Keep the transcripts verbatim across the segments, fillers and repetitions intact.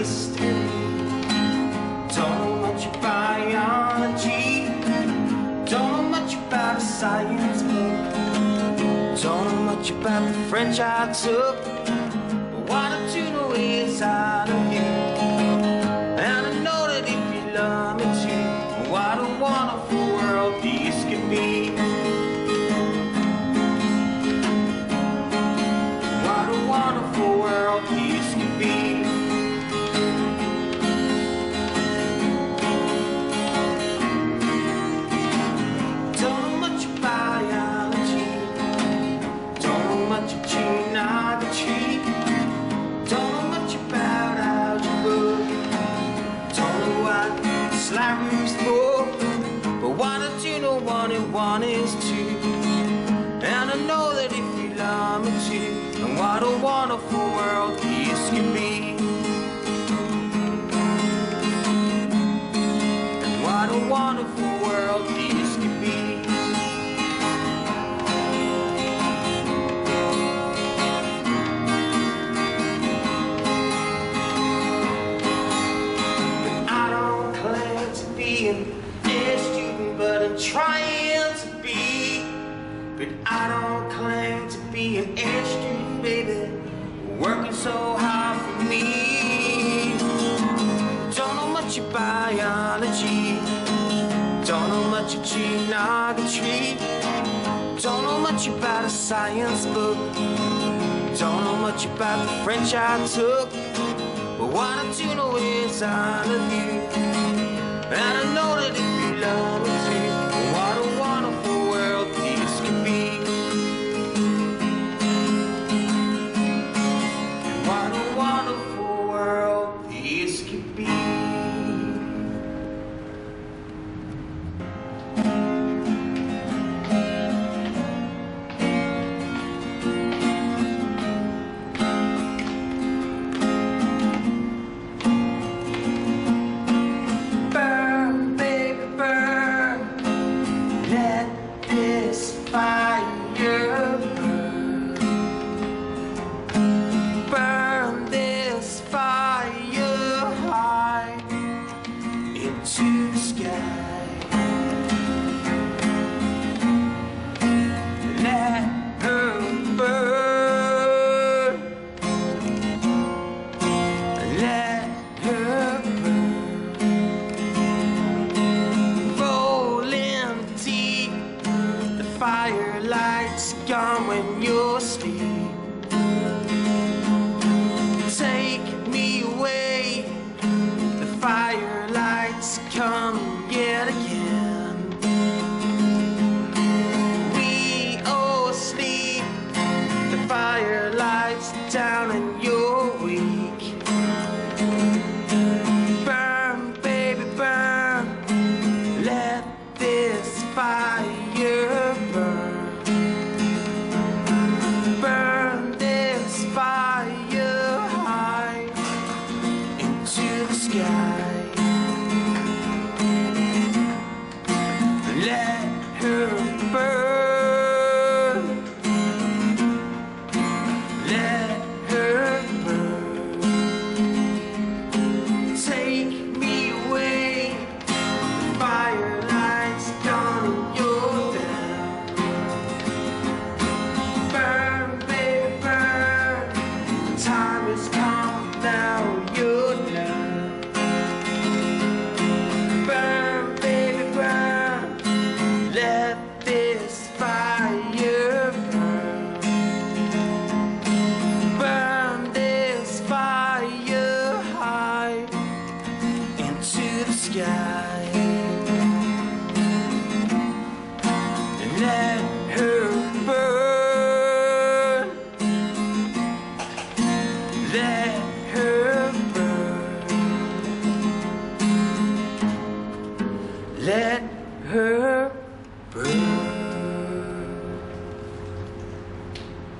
history. Don't know much about biology. Don't know much about science. Don't know much about the French I took. But what I do know is I don't care. And I know that if you love me too, what a wonderful world this could be. What a wonderful world this could be. Don't know much about biology. Don't know much about genealogy. Don't know much about algebra. Don't know what slide room's for. But why don't you know one and one is two? And I know that if you love me too, and what a wonderful world this can be. And what a wonderful world this can be. But I don't claim to be an A student, but I'm trying to be. But I don't claim to be an A student, baby, working so hard for me. Don't know much of biology. Don't know much of genealogy. Don't know much about a science book. Don't know much about the French I took. But what I do know is I love you. And I know that if you love me too, what a wonderful world this could be.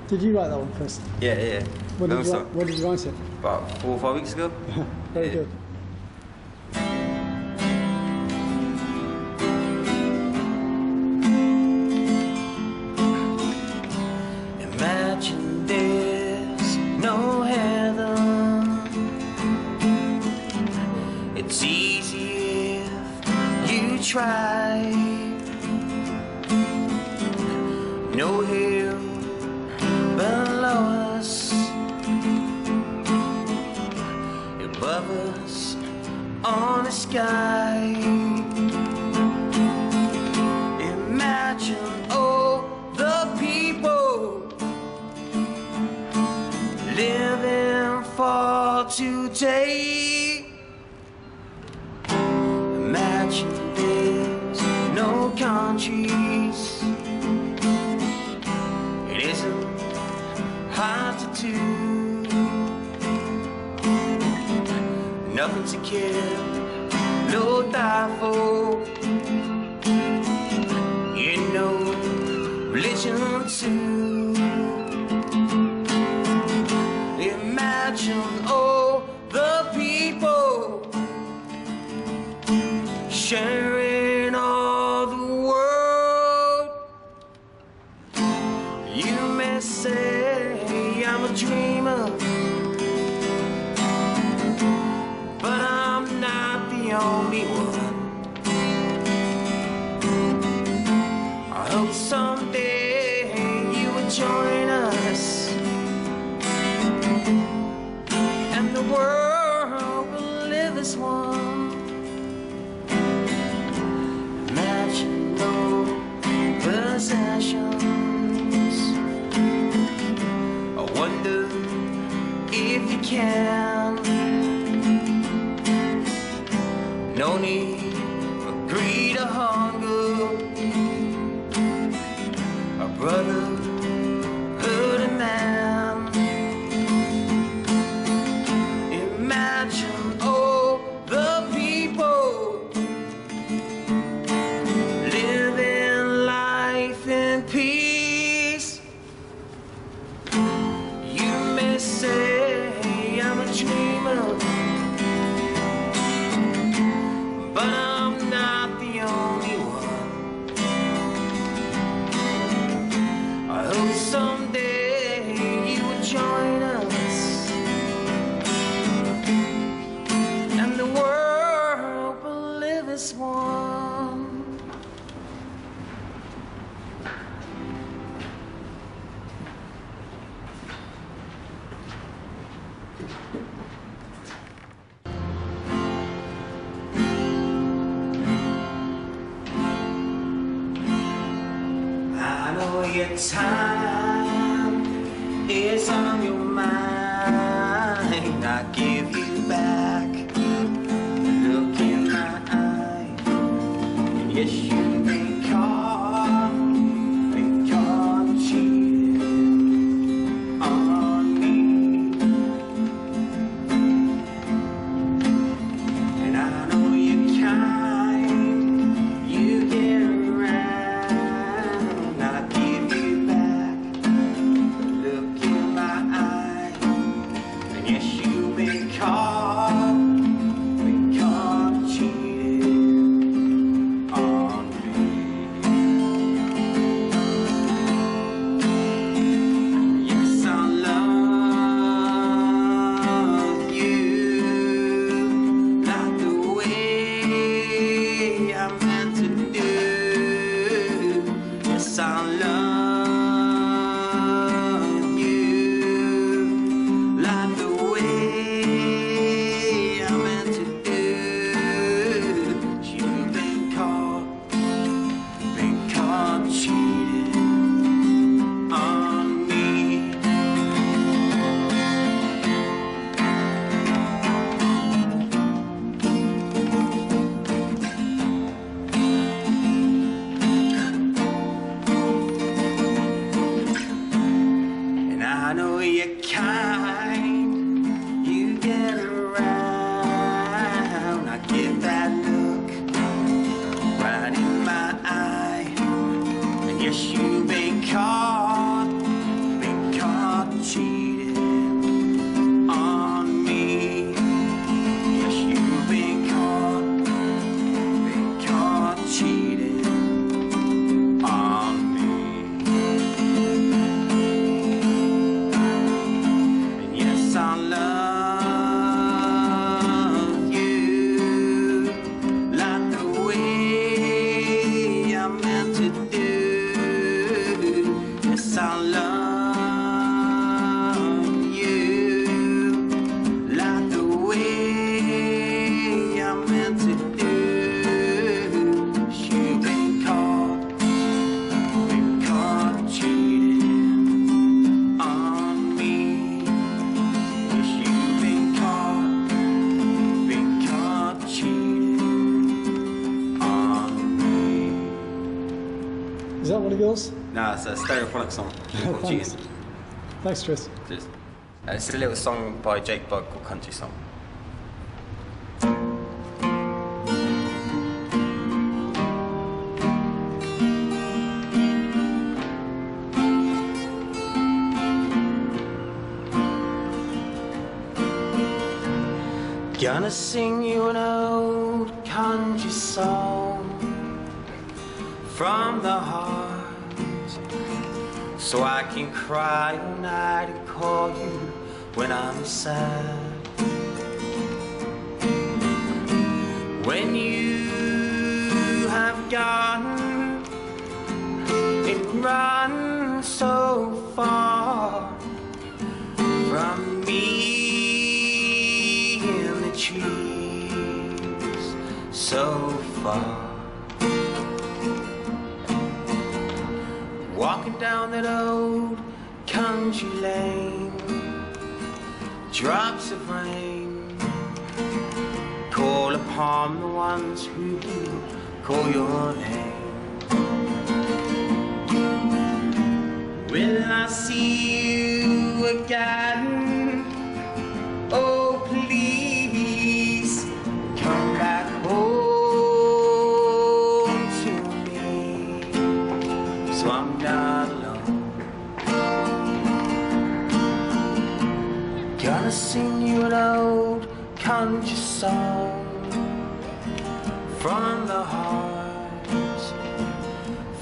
Did you write that one first? Yeah, yeah. When did, no, when did you write it? About four or five weeks ago. Very yeah. good. Imagine there's no heaven. try. No hill below us, above us on the sky. Imagine all the people living for today. Imagine no countries, it isn't hard to do. Nothing to kill, no die for. You know, religion too. Imagine all the people sharing say I'm a dreamer, but I'm not the only one. I hope someday you will join us, and the world will live as one. Imagine no possession. If you can, no need for greed or hunger, a brotherhood and man. Imagine all the people living life in peace. You may say dreamer, but I'm not the only one. I hope someday you will join us, and the world will live as one. Your time is on your mind. I give you back a look in my eye. And yes, you've been caught, been caught cheating on me. And I know you're kind, you get around. I love you, like the way yours? Nah, it's a Stereophonic song. Oh, thanks. Thanks, Tris. Cheers. Uh, it's a little song by Jake Bug called Country Song. Gonna sing you an old country song from the heart, so I can cry all night and call you when I'm sad. When you have gone and run so far from me, trees so far, walking down that old country lane, drops of rain call upon the ones who do call your name. Will I see you again? Oh, please come back home to me, so I'm not alone. Gonna sing you an old country song from the heart,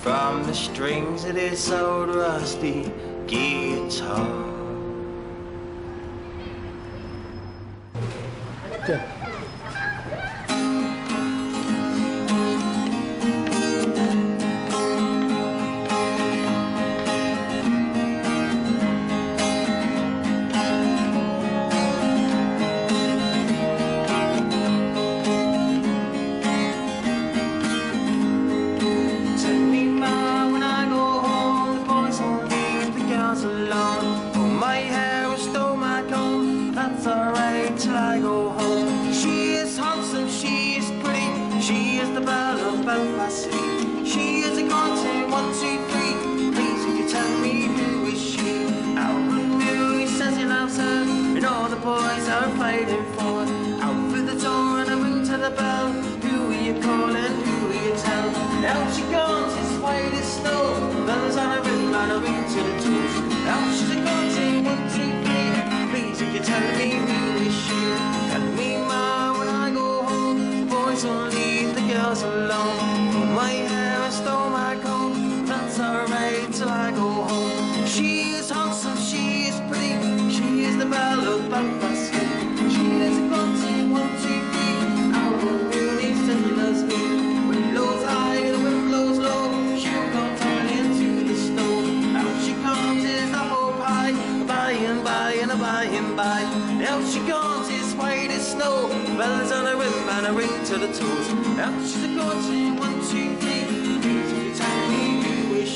from the strings of this old rusty guitar. Yeah. That's alright till I go home. She is handsome, she is pretty, she is the belle of Belfast. She is country, one, two, three. Please, you tell me who is she? Tell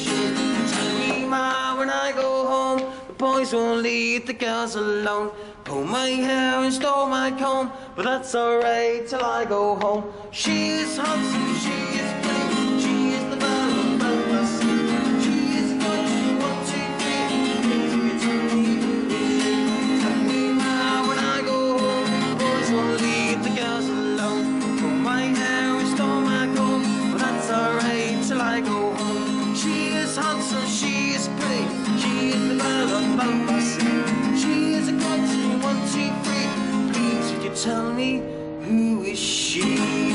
me now when I go home. Boys won't leave the girls alone. Pull my hair and stole my comb, but that's alright till I go home. She is handsome, she is pretty, she is the belle of Belfast. She is a country, one, two, three. Tell me, who is she?